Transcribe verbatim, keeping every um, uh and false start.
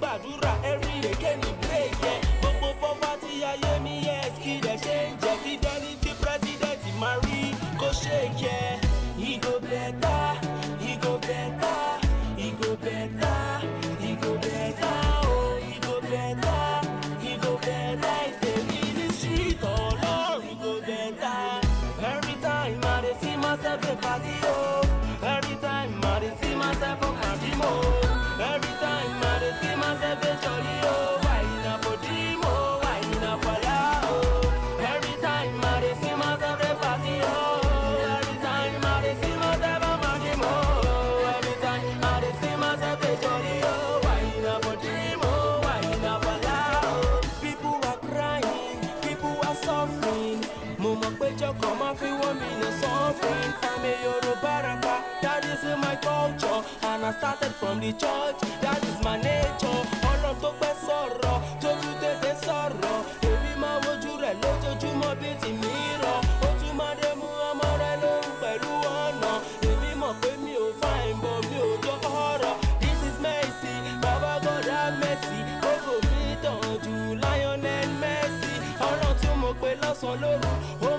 gbàdúrà every day kéènì break yẹ gbogbo poverty ayé mi yẹ kí dẹ̀ ṣe ń jẹ́ kí dẹ́ni tí president máa rí kó shake yẹ. It go better, it go better, it go better, it go better, oh it go better, it go better, ìtẹ̀mí ní street ọlọ́run it go better. Every time I dey see myself dey party o, every time I dey see myself for my dream o, every time I dey see myself dey jolly o, why na for dream o, why na for la o, every time I dey see myself dey party o. Come and feel me in the suffering. I'm a Yoruba rapper, that is in my culture, and I started from the church. That is my nature. Ọlọ́run tó pẹ́ sọ̀rọ̀, tó tún tètè sọ̀rọ̀. Èmi máa wojú rẹ̀ lójoojúmọ́ bíi ti mi rọ. Ó tún máa dé mú ọmọ rẹ̀ lóhùn pẹ̀lú ọ̀nà. Èmi mọ̀ pé mi ò fine, but mi ò jọ ọ̀rọ̀. This is mercy, Baba God have mercy. Ó kò mí tàn jù Lionel Messi. Ọlọ́run tí mo pe lọ́sàn-án lóru.